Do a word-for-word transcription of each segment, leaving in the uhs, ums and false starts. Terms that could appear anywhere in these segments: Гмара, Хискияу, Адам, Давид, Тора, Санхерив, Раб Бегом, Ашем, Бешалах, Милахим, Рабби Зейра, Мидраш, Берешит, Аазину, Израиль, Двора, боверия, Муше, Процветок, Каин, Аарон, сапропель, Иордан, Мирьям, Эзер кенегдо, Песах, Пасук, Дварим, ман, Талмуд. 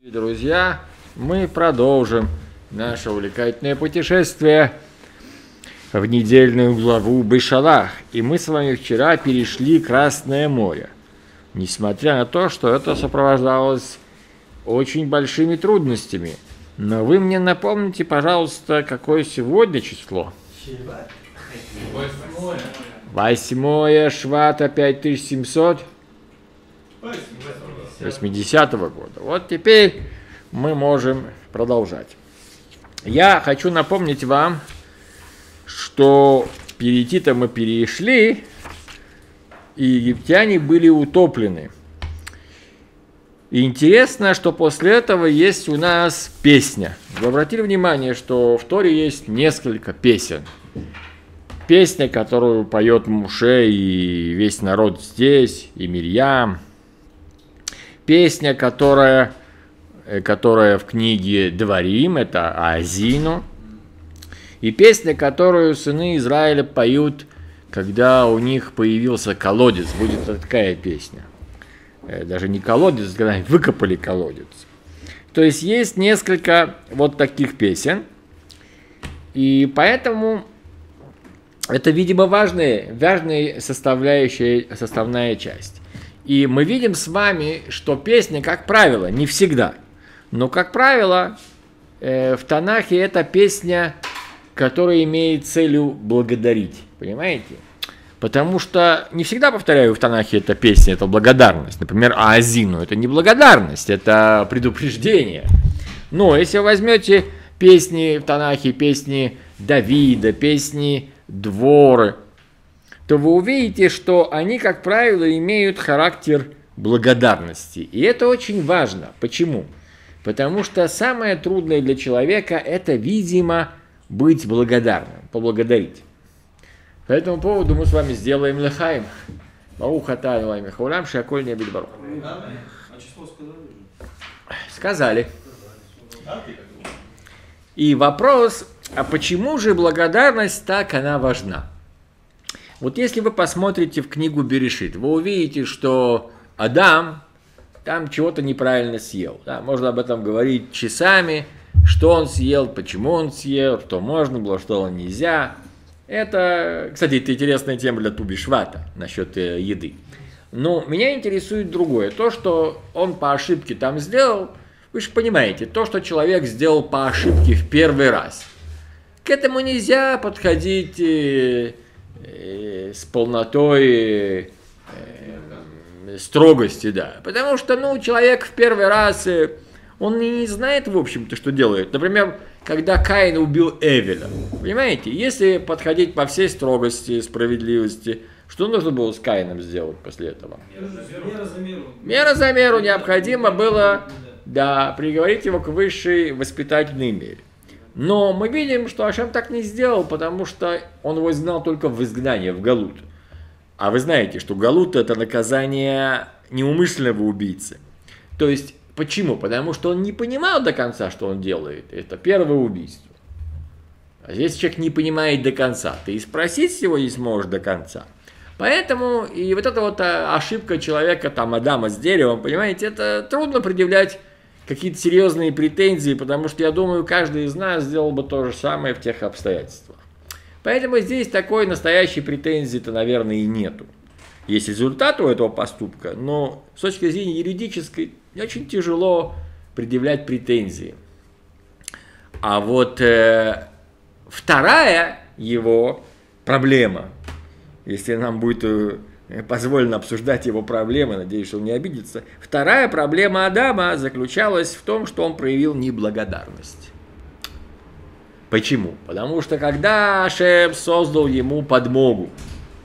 Друзья, мы продолжим наше увлекательное путешествие в недельную главу Бешалах. И мы с вами вчера перешли Красное море, несмотря на то, что это сопровождалось очень большими трудностями. Но вы мне напомните, пожалуйста, какое сегодня число? Восьмое Швата пять тысяч семьсот. восьмидесятого года. Вот теперь мы можем продолжать. Я хочу напомнить вам, что перейти-то мы перешли, и египтяне были утоплены. И интересно, что после этого есть у нас песня. Вы обратили внимание, что в Торе есть несколько песен. Песня, которую поет Муше и весь народ здесь, и Мирьям. Песня, которая, которая в книге Дварим, это Азину. И песня, которую сыны Израиля поют, когда у них появился колодец. Будет такая песня. Даже не колодец, когда они выкопали колодец. То есть есть несколько вот таких песен. И поэтому это, видимо, важная, важная составляющая, составная часть. И мы видим с вами, что песня, как правило, не всегда, но, как правило, э, в Танахе это песня, которая имеет целью благодарить, понимаете? Потому что, не всегда, повторяю, в Танахе это песня, это благодарность. Например, Аазину это не благодарность, это предупреждение. Но если вы возьмете песни в Танахе, песни Давида, песни Дворы, то вы увидите, что они, как правило, имеют характер благодарности. И это очень важно. Почему? Потому что самое трудное для человека – это, видимо, быть благодарным, поблагодарить. По этому поводу мы с вами сделаем Милахим. Сказали. И вопрос, а почему же благодарность так она важна? Вот если вы посмотрите в книгу Берешит, вы увидите, что Адам там чего-то неправильно съел. Да? Можно об этом говорить часами, что он съел, почему он съел, что можно было, что нельзя. Это, кстати, это интересная тема для Туби Швата насчет еды. Но меня интересует другое. То, что он по ошибке там сделал, вы же понимаете, то, что человек сделал по ошибке в первый раз. К этому нельзя подходить с полнотой э, строгости, да. Потому что, ну, человек в первый раз, э, он и не знает, в общем-то, что делает. Например, когда Каин убил Эвеля, понимаете? Если подходить по всей строгости, справедливости, что нужно было с Каином сделать после этого? Мера за меру. Мера за меру, Мера за меру необходимо было, да, приговорить его к высшей воспитательной мере. Но мы видим, что Ашем так не сделал, потому что он его изгнал только в изгнание, в Галут. А вы знаете, что Галут – это наказание неумышленного убийцы. То есть, почему? Потому что он не понимал до конца, что он делает. Это первое убийство. А если человек не понимает до конца, ты и спросить его не сможешь до конца. Поэтому и вот эта вот ошибка человека, там, Адама с деревом, понимаете, это трудно предъявлять какие-то серьезные претензии, потому что, я думаю, каждый из нас сделал бы то же самое в тех обстоятельствах. Поэтому здесь такой настоящей претензии-то, наверное, и нету. Есть результат у этого поступка, но с точки зрения юридической очень тяжело предъявлять претензии. А вот э, вторая его проблема, если нам будет э, позволено обсуждать его проблемы, надеюсь, что он не обидится. Вторая проблема Адама заключалась в том, что он проявил неблагодарность. Почему? Потому что когда Ашем создал ему подмогу,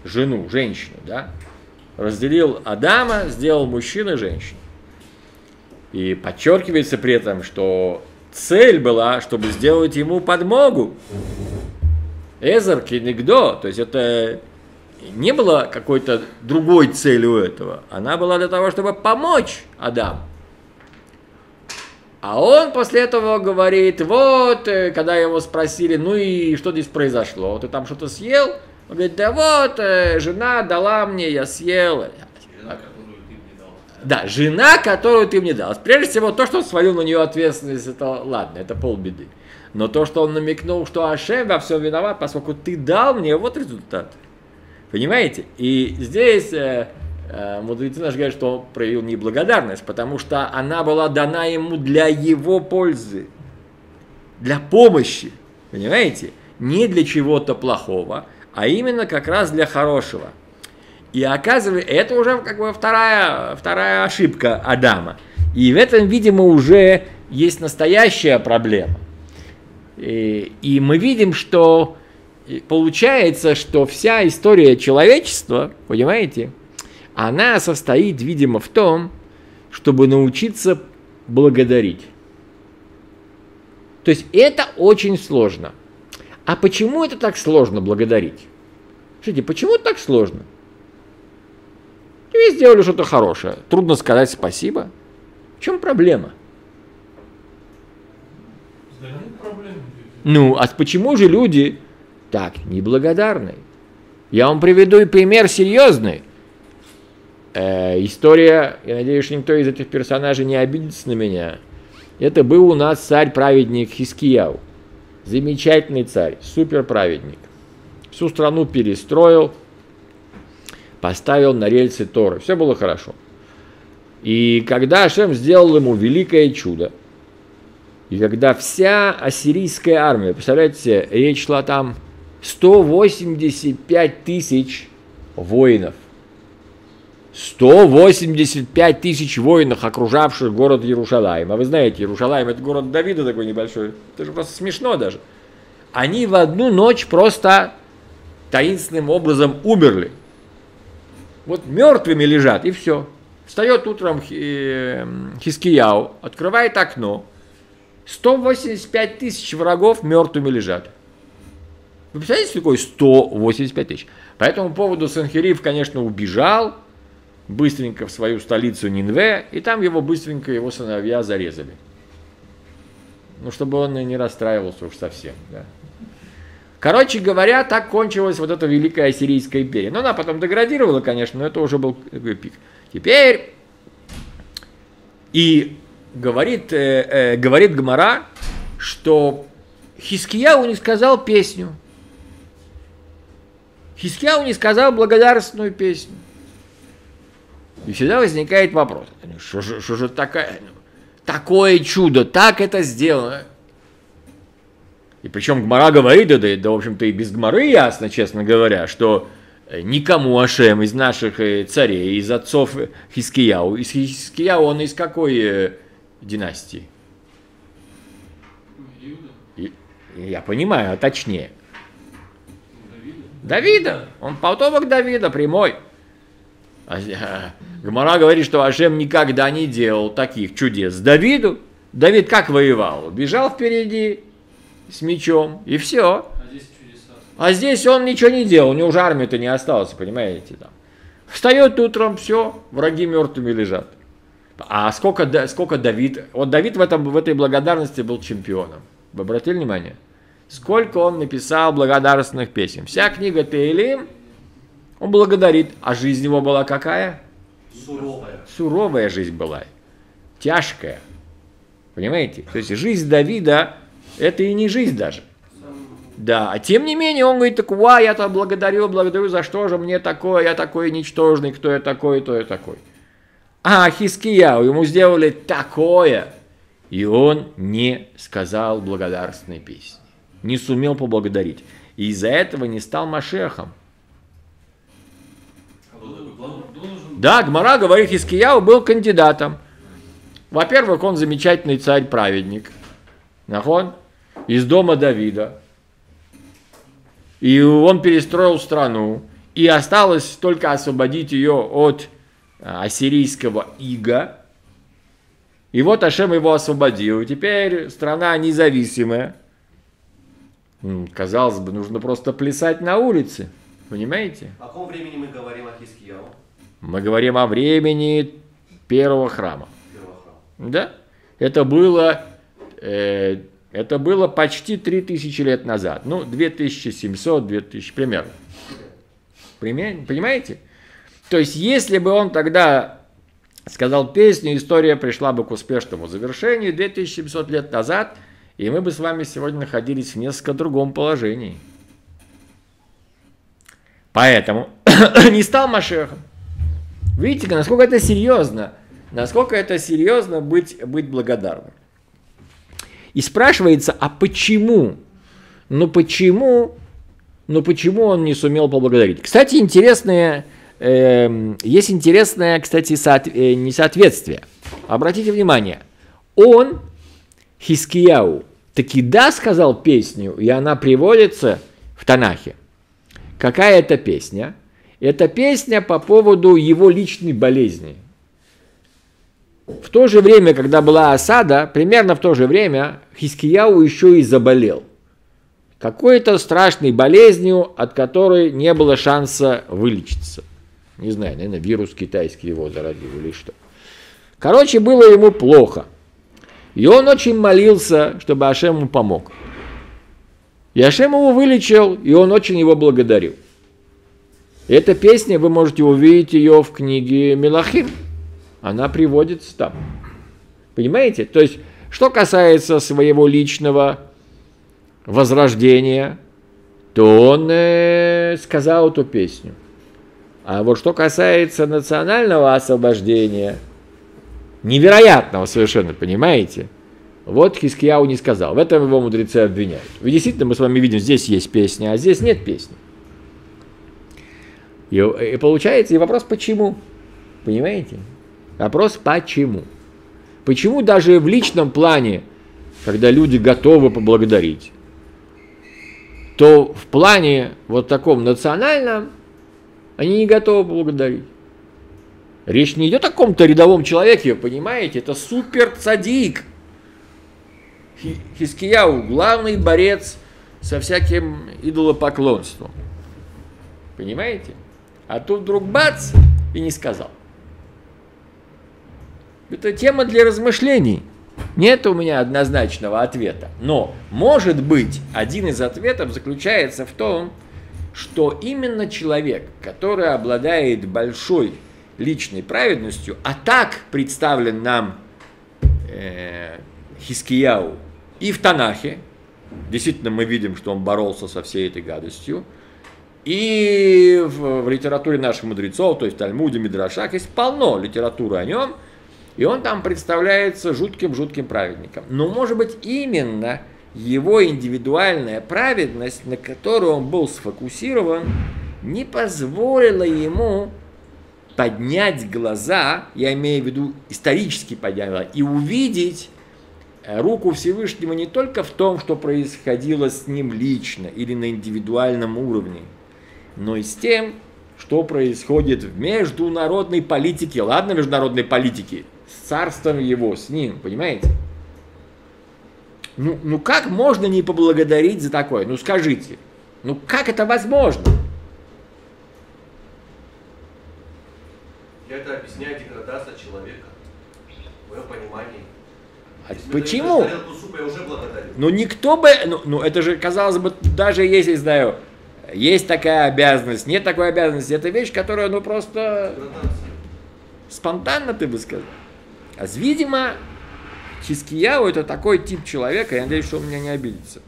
жену, женщину, да, разделил Адама, сделал мужчину и женщину. И подчеркивается при этом, что цель была, чтобы сделать ему подмогу. Эзер кенегдо, то есть это не было какой-то другой цели у этого. Она была для того, чтобы помочь Адаму. А он после этого говорит, вот, когда его спросили, ну и что здесь произошло? Ты там что-то съел? Он говорит, да вот, жена дала мне, я съел. Жена, которую ты мне дала. Да, жена, которую ты мне дал. Прежде всего, то, что он свалил на нее ответственность, это ладно, это полбеды. Но то, что он намекнул, что Ашем во всем виноват, поскольку ты дал мне, вот результат. Понимаете? И здесь э, э, мудрецы наш говорят, что он проявил неблагодарность, потому что она была дана ему для его пользы, для помощи. Понимаете? Не для чего-то плохого, а именно как раз для хорошего. И оказывается, это уже как бы вторая, вторая ошибка Адама. И в этом, видимо, уже есть настоящая проблема. И, и мы видим, что получается, что вся история человечества, понимаете, она состоит, видимо, в том, чтобы научиться благодарить. То есть это очень сложно. А почему это так сложно благодарить? Слушайте, почему так сложно? Тебе сделали что-то хорошее. Трудно сказать спасибо. В чем проблема? Да нет проблем. Ну, а почему же люди так неблагодарны? Я вам приведу и пример серьезный. Э, история, я надеюсь, никто из этих персонажей не обидится на меня. Это был у нас царь-праведник Хискияу. Замечательный царь, суперправедник. Всю страну перестроил. Поставил на рельсы Торы. Все было хорошо. И когда Ашем сделал ему великое чудо, и когда вся ассирийская армия, представляете себе, речь шла там сто восемьдесят пять тысяч воинов. сто восемьдесят пять тысяч воинов, окружавших город Иерушалаим. А вы знаете, Иерушалаим – это город Давида такой небольшой. Это же просто смешно даже. Они в одну ночь просто таинственным образом умерли. Вот мертвыми лежат, и все. Встает утром Хискияу, открывает окно. сто восемьдесят пять тысяч врагов мертвыми лежат. Вы представляете, что такое сто восемьдесят пять тысяч? По этому поводу Санхерив, конечно, убежал быстренько в свою столицу Нинве, и там его быстренько его сыновья зарезали. Ну, чтобы он не расстраивался уж совсем, да. Короче говоря, так кончилась вот эта Великая Ассирийская империя. Но она потом деградировала, конечно, но это уже был такой пик. Теперь, и говорит, э, э, говорит Гмара, что Хискияу не сказал песню. Хискияу не сказал благодарственную песню. И всегда возникает вопрос, что же, что же такая, такое чудо, так это сделано. И причем Гмара говорит, да, да, да, в общем-то, и без Гмары ясно, честно говоря, что никому Ашем из наших царей, из отцов Хискияу, из Хискияу он из какой династии? И, я понимаю, а точнее. Давида. Давида. Он потомок Давида, прямой. Гмара говорит, что Ашем никогда не делал таких чудес Давиду. Давид как воевал? Бежал впереди с мечом, и все. А здесь чудеса. А здесь он ничего не делал, у него уже армия-то не осталась, понимаете, там. Встает утром, все, враги мертвыми лежат. А сколько, сколько Давид... Вот Давид в, этом, в этой благодарности был чемпионом. Вы обратили внимание? Сколько он написал благодарственных песен. Вся книга Тилим, он благодарит. А жизнь его была какая? Суровая. Суровая жизнь была. Тяжкая. Понимаете? То есть жизнь Давида... Это и не жизнь даже. Да, а тем не менее он говорит, так, ва, я там благодарю, благодарю, за что же мне такое, я такой ничтожный, кто я такой, то я такой. А Хискияу, ему сделали такое, и он не сказал благодарственной песни, не сумел поблагодарить. И из-за этого не стал Машехом. Да, Гмара говорит, Хискияу был кандидатом. Во-первых, он замечательный царь-праведник. Нахон? Из дома Давида. И он перестроил страну. И осталось только освободить ее от ассирийского ига. И вот Ашем его освободил. И теперь страна независимая. Казалось бы, нужно просто плясать на улице. Понимаете? О каком времени мы говорим о Хискияу? Мы говорим о времени первого храма. Первого храма. Да? Это было... Это было почти три тысячи лет назад. Ну, две тысячи семьсот, две тысячи, примерно. Понимаете? То есть, если бы он тогда сказал песню, история пришла бы к успешному завершению две тысячи семьсот лет назад, и мы бы с вами сегодня находились в несколько другом положении. Поэтому не стал Машехом. Видите, насколько это серьезно, насколько это серьезно быть, быть благодарным. И спрашивается, а почему? Ну почему, ну почему он не сумел поблагодарить? Кстати, интересное, э, есть интересное, кстати, соот, э, несоответствие. Обратите внимание, он, Хискияу, таки да сказал песню, и она приводится в Танахе. Какая это песня? Это песня по поводу его личной болезни. В то же время, когда была осада, примерно в то же время Хискияу еще и заболел. Какой-то страшной болезнью, от которой не было шанса вылечиться. Не знаю, наверное, вирус китайский его заразил или что. Короче, было ему плохо. И он очень молился, чтобы Ашем ему помог. И Ашем его вылечил, и он очень его благодарил. Эта песня, вы можете увидеть ее в книге Милахим. Она приводится там. Понимаете? То есть, что касается своего личного возрождения, то он э, сказал эту песню. А вот что касается национального освобождения, невероятного совершенно, понимаете? Вот Хискияу не сказал. В этом его мудрецы обвиняют. И действительно, мы с вами видим, здесь есть песня, а здесь нет песни. И, и получается, и вопрос почему, понимаете? Вопрос почему. Почему даже в личном плане, когда люди готовы поблагодарить, то в плане вот таком национальном они не готовы поблагодарить. Речь не идет о каком-то рядовом человеке, понимаете? Это супер-цадик. Хискияу, главный борец со всяким идолопоклонством. Понимаете? А тут вдруг бац и не сказал. Это тема для размышлений. Нет у меня однозначного ответа. Но, может быть, один из ответов заключается в том, что именно человек, который обладает большой личной праведностью, а так представлен нам э, Хискияу и в Танахе, действительно мы видим, что он боролся со всей этой гадостью, и в, в литературе наших мудрецов, то есть в Талмуде, Мидрашах, есть полно литературы о нем, и он там представляется жутким-жутким праведником. Но, может быть, именно его индивидуальная праведность, на которую он был сфокусирован, не позволила ему поднять глаза, я имею в виду исторически поднять глаза, и увидеть руку Всевышнего не только в том, что происходило с ним лично или на индивидуальном уровне, но и с тем, что происходит в международной политике. Ладно, международной политике, с царством его, с ним, понимаете? Ну, ну как можно не поблагодарить за такое? Ну скажите, ну как это возможно? Это объясняет деградация человека, в моем понимании. А почему? Супа, я уже ну никто бы, ну, ну это же, казалось бы, даже если, знаю, есть такая обязанность, нет такой обязанности, это вещь, которая, ну просто спонтанно, ты бы сказал. А, видимо, Хискияу это такой тип человека, я надеюсь, что он меня не обидится.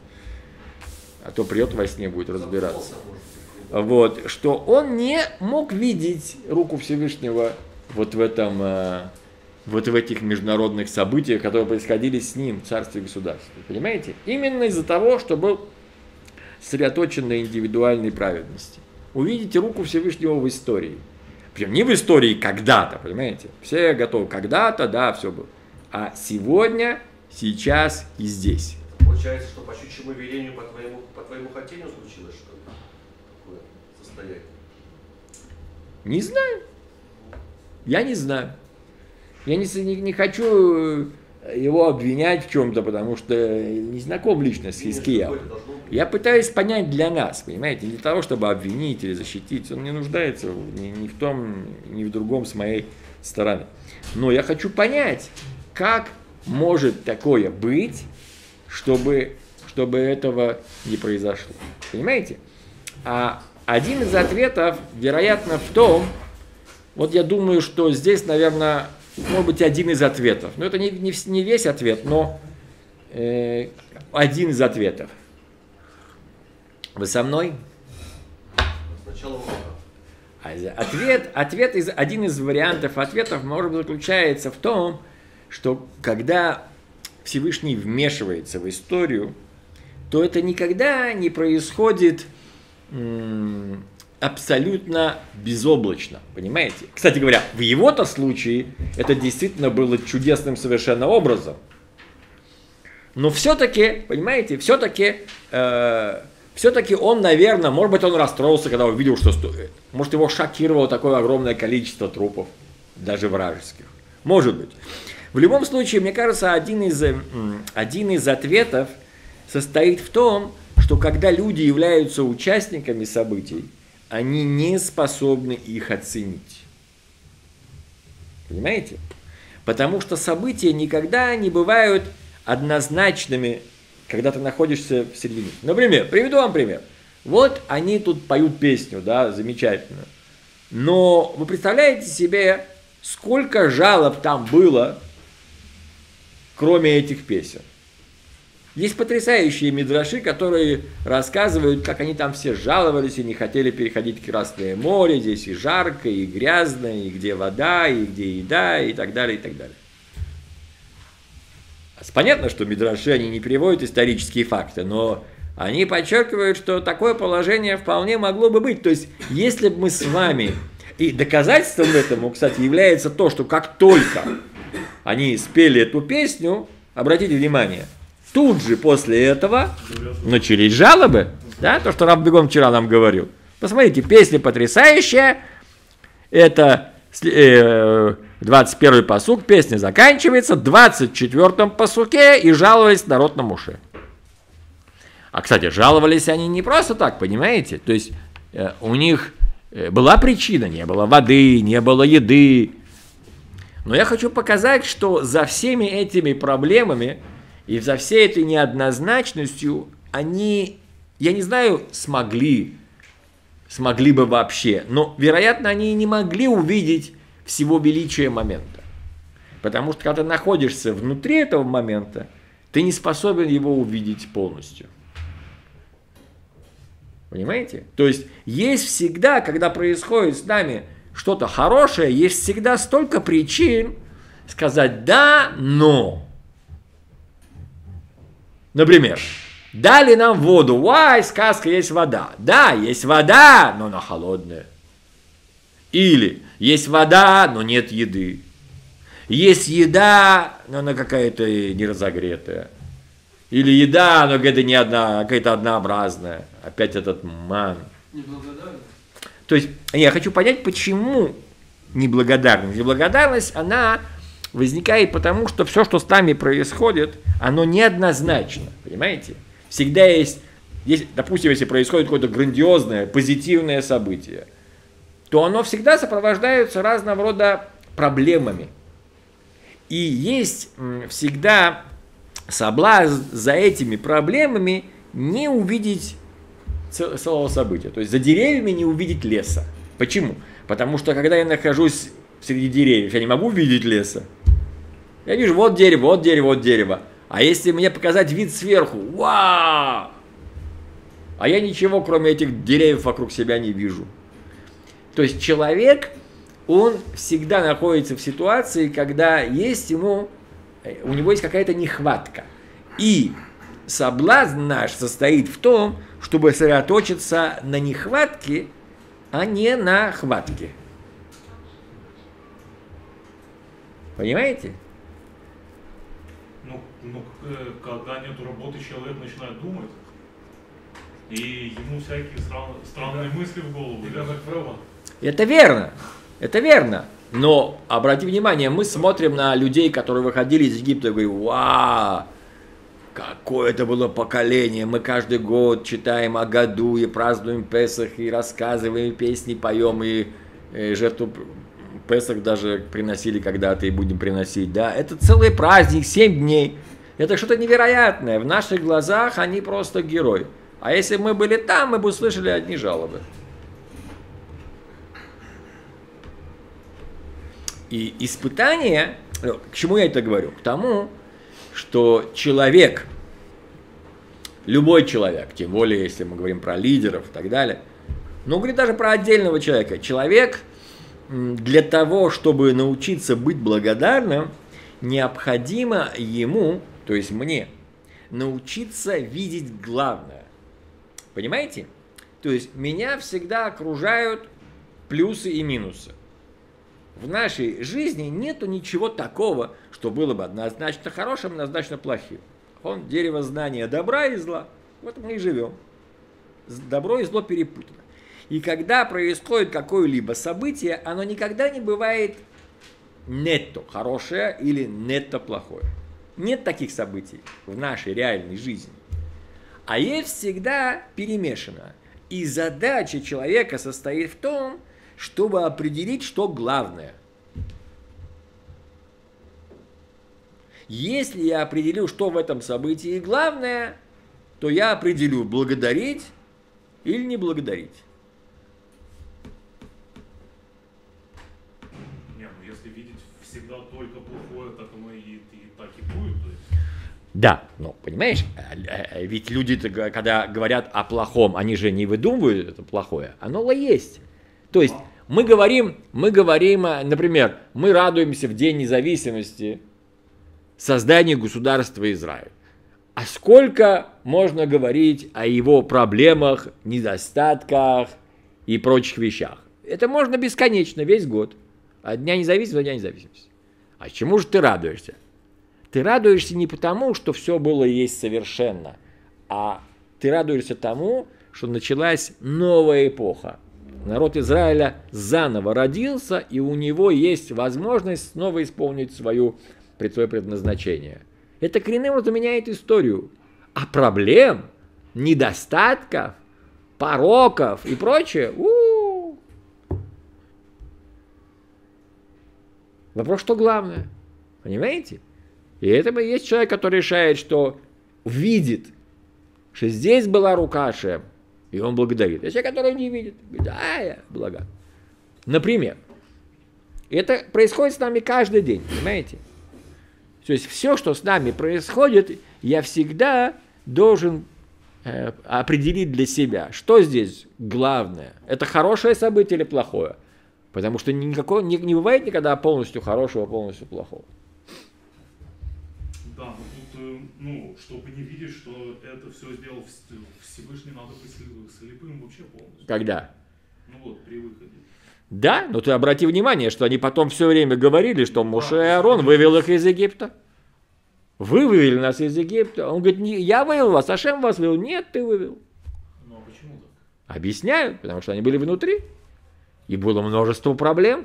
А то придет во сне, будет разбираться. Вот, что он не мог видеть руку Всевышнего вот в этом, вот в этих международных событиях, которые происходили с ним в царстве и государстве. Понимаете? Именно из-за того, что был сосредоточен на индивидуальной праведности. Увидите руку Всевышнего в истории. Причем не в истории когда-то, понимаете? Все готовы когда-то, да, все было. А сегодня, сейчас и здесь. Получается, что по щучьему велению, по твоему, по твоему хотению случилось что-то? Такое состояние? Не знаю. Я не знаю. Я не, не, не хочу его обвинять в чем-то, потому что не знаком лично с Хискияу. Я пытаюсь понять для нас, понимаете, не для того, чтобы обвинить или защитить. Он не нуждается ни, ни в том, ни в другом с моей стороны. Но я хочу понять, как может такое быть, чтобы, чтобы этого не произошло. Понимаете? А один из ответов, вероятно, в том, вот я думаю, что здесь, наверное, может быть, один из ответов. Но это не, не, не весь ответ, но э, один из ответов. Вы со мной? Сначала ответ, ответ из, один из вариантов ответов, может быть, заключается в том, что когда Всевышний вмешивается в историю, то это никогда не происходит м- абсолютно безоблачно, понимаете? Кстати говоря, в его-то случае это действительно было чудесным совершенно образом. Но все-таки, понимаете, все-таки, э- все-таки он, наверное, может быть, он расстроился, когда увидел, что стоит. Может, его шокировало такое огромное количество трупов, даже вражеских. Может быть. В любом случае, мне кажется, один из, один из ответов состоит в том, что когда люди являются участниками событий, они не способны их оценить. Понимаете? Потому что события никогда не бывают однозначными, когда ты находишься в середине. Например, приведу вам пример. Вот они тут поют песню, да, замечательно. Но вы представляете себе, сколько жалоб там было, кроме этих песен? Есть потрясающие мидраши, которые рассказывают, как они там все жаловались и не хотели переходить в Красное море, здесь и жарко, и грязно, и где вода, и где еда, и так далее, и так далее. Понятно, что мидраши, они не приводят исторические факты, но они подчеркивают, что такое положение вполне могло бы быть. То есть, если бы мы с вами... И доказательством этому, кстати, является то, что как только они спели эту песню, обратите внимание, тут же после этого начались жалобы, да, то, что Раб Бегом вчера нам говорил. Посмотрите, песня потрясающая, это двадцать первый пасук, песня заканчивается, в двадцать четвёртом пасуке и жаловались народ на Муше. А, кстати, жаловались они не просто так, понимаете? То есть, у них... была причина, не было воды, не было еды. Но я хочу показать, что за всеми этими проблемами и за всей этой неоднозначностью они, я не знаю, смогли, смогли бы вообще, но, вероятно, они не могли увидеть всего величия момента. Потому что, когда ты находишься внутри этого момента, ты не способен его увидеть полностью. Понимаете? То есть, есть всегда, когда происходит с нами что-то хорошее, есть всегда столько причин сказать «да, но». Например, дали нам воду, «Уай, сказка, есть вода». Да, есть вода, но она холодная. Или есть вода, но нет еды. Есть еда, но она какая-то не разогретая. Или еда, но какая-то не одна, какая-то однообразная. Опять этот ман. Неблагодарность. То есть, я хочу понять, почему неблагодарность. Неблагодарность, она возникает потому, что все, что с нами происходит, оно неоднозначно. Понимаете? Всегда есть, есть, допустим, если происходит какое-то грандиозное, позитивное событие, то оно всегда сопровождается разного рода проблемами. И есть всегда... соблазн за этими проблемами не увидеть целого события. То есть за деревьями не увидеть леса. Почему? Потому что когда я нахожусь среди деревьев, я не могу видеть леса. Я вижу вот дерево, вот дерево, вот дерево. А если мне показать вид сверху, вау! А я ничего, кроме этих деревьев, вокруг себя не вижу. То есть человек, он всегда находится в ситуации, когда есть ему... у него есть какая-то нехватка. И соблазн наш состоит в том, чтобы сосредоточиться на нехватке, а не на хватке. Понимаете? Ну, ну когда нет работы, человек начинает думать, и ему всякие стран, странные да. мысли в голову. Да. Это верно, это верно. Но, обратите внимание, мы смотрим на людей, которые выходили из Египта, и говорим, вау, какое это было поколение, мы каждый год читаем о году, и празднуем Песах, и рассказываем песни, поем, и, и жертву Песах даже приносили когда-то, и будем приносить, да, это целый праздник, семь дней, это что-то невероятное, в наших глазах они просто герои, а если бы мы были там, мы бы услышали одни жалобы. И испытание, к чему я это говорю? К тому, что человек, любой человек, тем более, если мы говорим про лидеров и так далее, ну, говорит даже про отдельного человека, человек для того, чтобы научиться быть благодарным, необходимо ему, то есть мне, научиться видеть главное. Понимаете? То есть меня всегда окружают плюсы и минусы. В нашей жизни нету ничего такого, что было бы однозначно хорошим, однозначно плохим. Он дерево знания добра и зла. Вот мы и живем. Добро и зло перепутано. И когда происходит какое-либо событие, оно никогда не бывает нетто хорошее или нетто плохое. Нет таких событий в нашей реальной жизни. А ей всегда перемешано. И задача человека состоит в том, чтобы определить, что главное. Если я определю, что в этом событии главное, то я определю, благодарить или не благодарить. Нет, ну если видеть всегда только плохое, так оно и, и так и будет. То есть... Да, ну понимаешь, ведь люди, когда говорят о плохом, они же не выдумывают это плохое, оно есть. То есть мы говорим, мы говорим, например, мы радуемся в День независимости созданию государства Израиль. А сколько можно говорить о его проблемах, недостатках и прочих вещах? Это можно бесконечно, весь год. От Дня независимости до Дня независимости. А чему же ты радуешься? Ты радуешься не потому, что все было и есть совершенно, а ты радуешься тому, что началась новая эпоха. Народ Израиля заново родился, и у него есть возможность снова исполнить свою, свое предназначение. Это коренным образом меняет историю. А проблем, недостатков, пороков и прочее... У-у-у. Вопрос, что главное. Понимаете? И это и есть человек, который решает, что видит, что здесь была рука Ашем. И он благодарит. А человек, который не видит, говорит, а я блага. Например, это происходит с нами каждый день, понимаете? То есть все, что с нами происходит, я всегда должен э, определить для себя, что здесь главное. Это хорошее событие или плохое? Потому что никакого, не, не бывает никогда полностью хорошего, полностью плохого. Да, но тут, ну, чтобы не видеть, что это все сделал Всевышний, надо быть слепым вообще полностью. Когда? Ну вот, при выходе. Да, но ты обрати внимание, что они потом все время говорили, что Муше и Аарон вывел их из Египта. Вы вывели нас из Египта. Он говорит, не, я вывел вас, Ашем вас вывел. Нет, ты вывел. Ну а почему так? Объясняю, потому что они были внутри. И было множество проблем.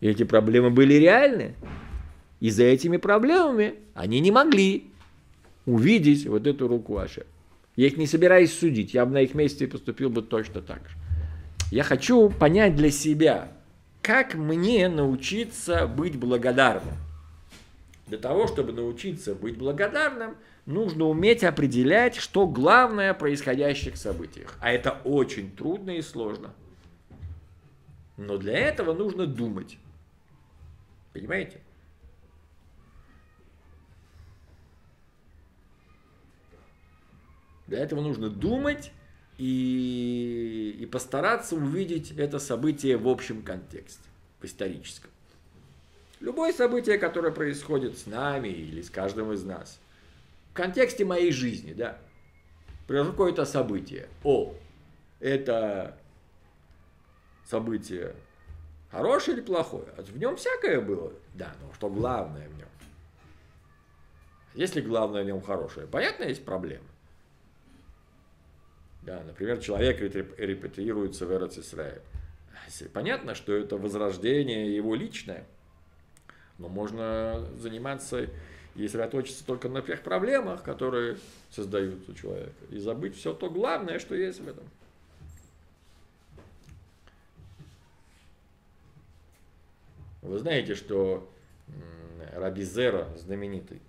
И эти проблемы были реальны. И за этими проблемами они не могли увидеть вот эту руку Ашем. Я их не собираюсь судить. Я бы на их месте поступил бы точно так же. Я хочу понять для себя, как мне научиться быть благодарным. Для того, чтобы научиться быть благодарным, нужно уметь определять, что главное в происходящих событиях. А это очень трудно и сложно. Но для этого нужно думать. Понимаете? Для этого нужно думать. И, и постараться увидеть это событие в общем контексте, в историческом. Любое событие, которое происходит с нами или с каждым из нас, в контексте моей жизни, да, произошло какое-то событие. О, это событие хорошее или плохое? В нем всякое было, да, но что главное в нем? Если главное в нем хорошее, понятно, есть проблемы. Да, например, человек репатриируется в Эрец Исраэль. Понятно, что это возрождение его личное, но можно заниматься и сосредоточиться только на тех проблемах, которые создаются у человека, и забыть все то главное, что есть в этом. Вы знаете, что Рабби Зейра, знаменитый,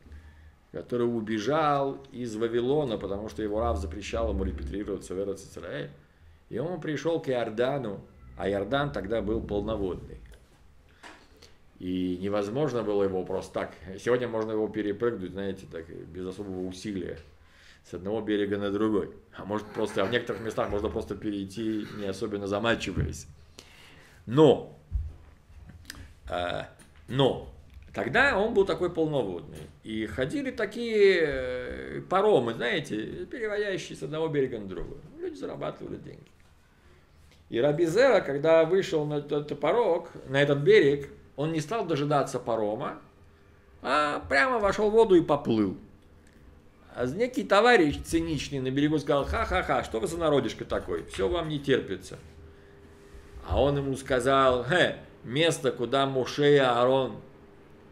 который убежал из Вавилона, потому что его рав запрещал ему репатрироваться в Эрец Исраэль. И он пришел к Иордану, а Иордан тогда был полноводный. И И невозможно было его просто так. Сегодня можно его перепрыгнуть, знаете, так, без особого усилия. С одного берега на другой. А может просто, а в некоторых местах можно просто перейти, не особенно замачиваясь. Но, э, но, тогда он был такой полноводный. И ходили такие паромы, знаете, переводящие с одного берега на другой. Люди зарабатывали деньги. И Рабби Зейра, когда вышел на этот порог, на этот берег, он не стал дожидаться парома, а прямо вошел в воду и поплыл. А некий товарищ циничный на берегу сказал: ха-ха-ха, что вы за народишко такой, все вам не терпится. А он ему сказал: хе, место, куда Муше и Аарон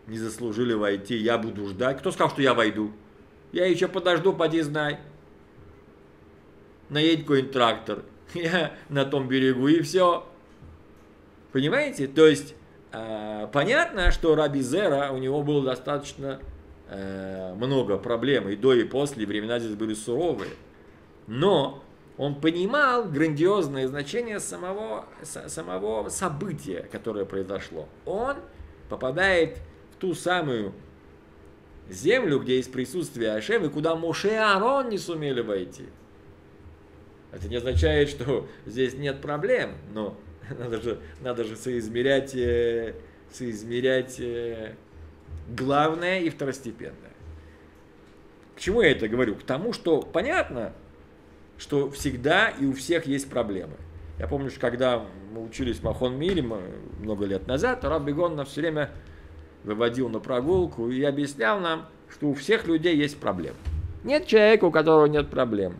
не заслужили войти, я буду ждать. Кто сказал, что я войду? Я еще подожду, поди знай. Наедет какой-нибудь трактор, я на том берегу, и все. Понимаете? То есть, э, понятно, что Рабби Зейра, у него было достаточно... много проблем, и до, и после, времена здесь были суровые. Но он понимал грандиозное значение самого, самого события, которое произошло. Он попадает в ту самую землю, где есть присутствие Ашем, и куда Муше и Аарон не сумели войти. Это не означает, что здесь нет проблем, но надо же, надо же соизмерять, соизмерять... главное и второстепенное. К чему я это говорю? К тому, что понятно, что всегда и у всех есть проблемы. Я помню, что когда мы учились в Махон Мире много лет назад, Рабби Гон нас все время выводил на прогулку и объяснял нам, что у всех людей есть проблемы. Нет человека, у которого нет проблем.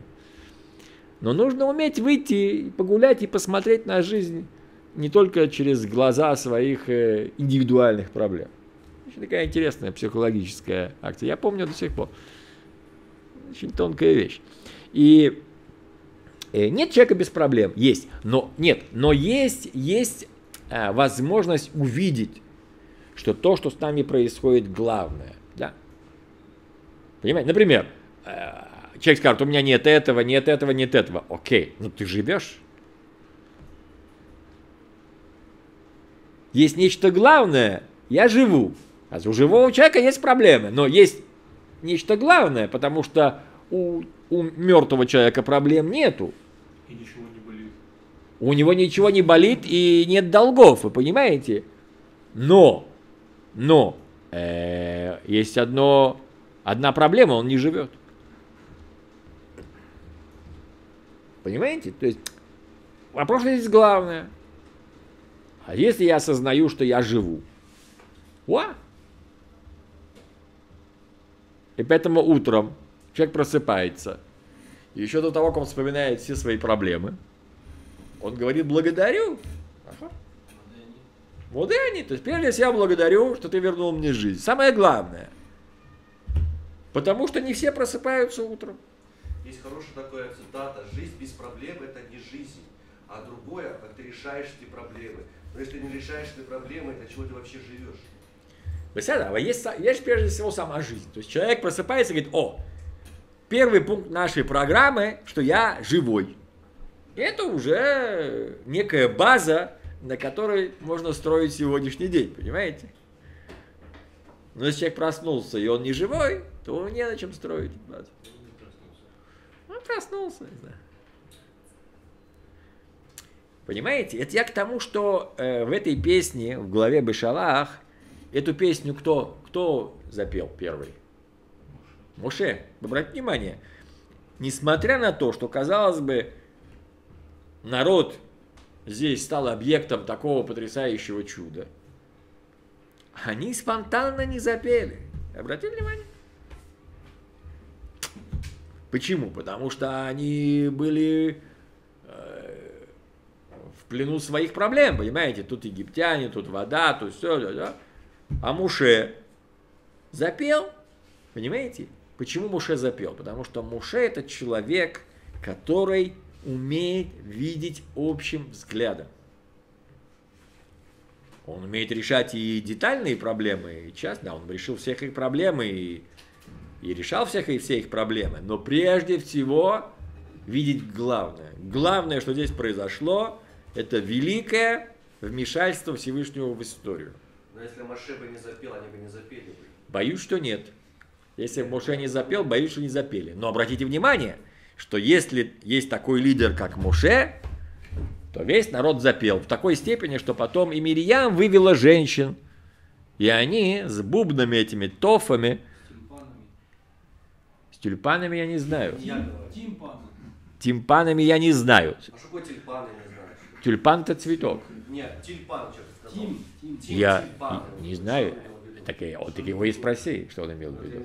Но нужно уметь выйти, погулять и посмотреть на жизнь не только через глаза своих индивидуальных проблем. Очень такая интересная психологическая акция. Я помню до сих пор. Очень тонкая вещь. И нет человека без проблем. Есть. Но нет. Но есть, есть возможность увидеть, что то, что с нами происходит, главное. Да? Понимаете? Например, человек скажет: у меня нет этого, нет этого, нет этого. Окей. Ну ты живешь. Есть нечто главное. Я живу. А у живого человека есть проблемы, но есть нечто главное, потому что у, у мертвого человека проблем нету. И ничего не болит. У него ничего не болит и нет долгов, вы понимаете? Но, но э, есть одно, одна проблема, он не живет. Понимаете? То есть вопрос здесь главное. А если я осознаю, что я живу? Уа! И поэтому утром человек просыпается. И еще до того, как он вспоминает все свои проблемы, он говорит: благодарю. Ага. Вот и они. То есть, прежде всего, я благодарю, что ты вернул мне жизнь. Самое главное. Потому что не все просыпаются утром. Есть хорошая такая цитата: жизнь без проблем — это не жизнь. А другое, как ты решаешь эти проблемы. Но если не решаешь эти проблемы, для чего ты вообще живешь? А есть, есть прежде всего сама жизнь. То есть человек просыпается и говорит: о, первый пункт нашей программы, что я живой. Это уже некая база, на которой можно строить сегодняшний день, понимаете? Но если человек проснулся и он не живой, то не на чем строить базу. Он проснулся, не знаю. Понимаете? Это я к тому, что э, в этой песне, в главе Бешалах, эту песню кто, кто запел первый? Муше. Обратите внимание, несмотря на то, что, казалось бы, народ здесь стал объектом такого потрясающего чуда, они спонтанно не запели. Обратите внимание? Почему? Потому что они были... в плену своих проблем, понимаете? Тут египтяне, тут вода, тут все. Да, да. А Муше запел, понимаете? Почему Муше запел? Потому что Муше — это человек, который умеет видеть общим взглядом. Он умеет решать и детальные проблемы, и часто, да, он решил всех их проблемы, и, и решал всех и все их проблемы. Но прежде всего видеть главное. Главное, что здесь произошло, это великое вмешательство Всевышнего в историю. Но если Моше бы не запел, они бы не запели бы. Боюсь, что нет. Если Моше не запел, боюсь, что не запели. Но обратите внимание, что если есть такой лидер, как Моше, то весь народ запел. В такой степени, что потом и Мирьям вывела женщин. И они с бубнами этими, тофами. С тимпанами. С тюльпанами я не знаю. Я Тимпан. Тимпанами я не знаю. А что такое тюльпаны не знаешь? Тюльпан это цветок. Нет, тюльпан что-то сказал. Тим, тим, тим, я тюльпан, не знаю. Так, вот так его и спроси, что он имел в виду.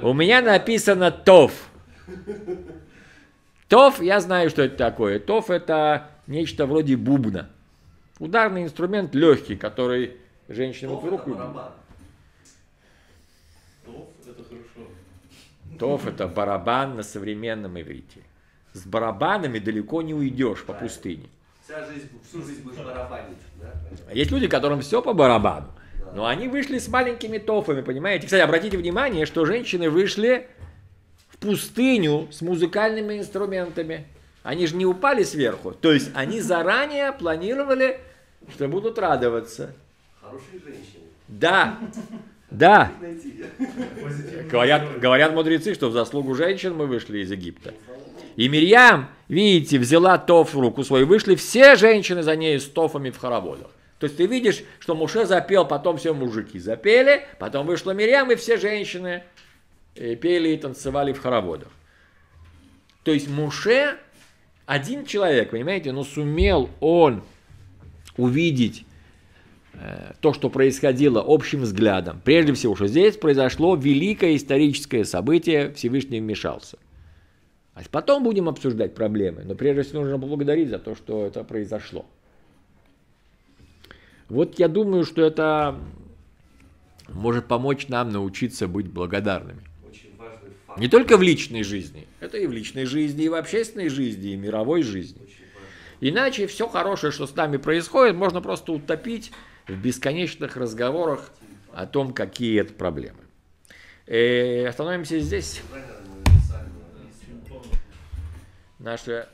У меня написано тоф. Тоф, я знаю, что это такое. Тоф это нечто вроде бубна. Ударный инструмент легкий, который женщина вот в руку. Тоф это барабан. Тоф это хорошо. Тоф это барабан на современном иврите. С барабанами далеко не уйдешь по пустыне. Вся жизнь, всю жизнь будешь барабанить. Да? Есть люди, которым все по барабану. Да. Но они вышли с маленькими тофами, понимаете? Кстати, обратите внимание, что женщины вышли в пустыню с музыкальными инструментами. Они же не упали сверху. То есть они заранее планировали, что будут радоваться. Хорошие женщины. Да. Да. Говорят, говорят мудрецы, что в заслугу женщин мы вышли из Египта. И Мирьям, видите, взяла тоф в руку свою. Вышли все женщины за ней с тофами в хороводах. То есть ты видишь, что Моше запел, потом все мужики запели, потом вышла Мирьям, и все женщины пели и танцевали в хороводах. То есть Моше... Один человек, понимаете, но сумел он увидеть э, то, что происходило общим взглядом. Прежде всего, что здесь произошло великое историческое событие, Всевышний вмешался. А потом будем обсуждать проблемы, но прежде всего нужно поблагодарить за то, что это произошло. Вот я думаю, что это может помочь нам научиться быть благодарными. Не только в личной жизни, это и в личной жизни, и в общественной жизни, и в мировой жизни. Иначе все хорошее, что с нами происходит, можно просто утопить в бесконечных разговорах о том, какие это проблемы. И остановимся здесь. Наше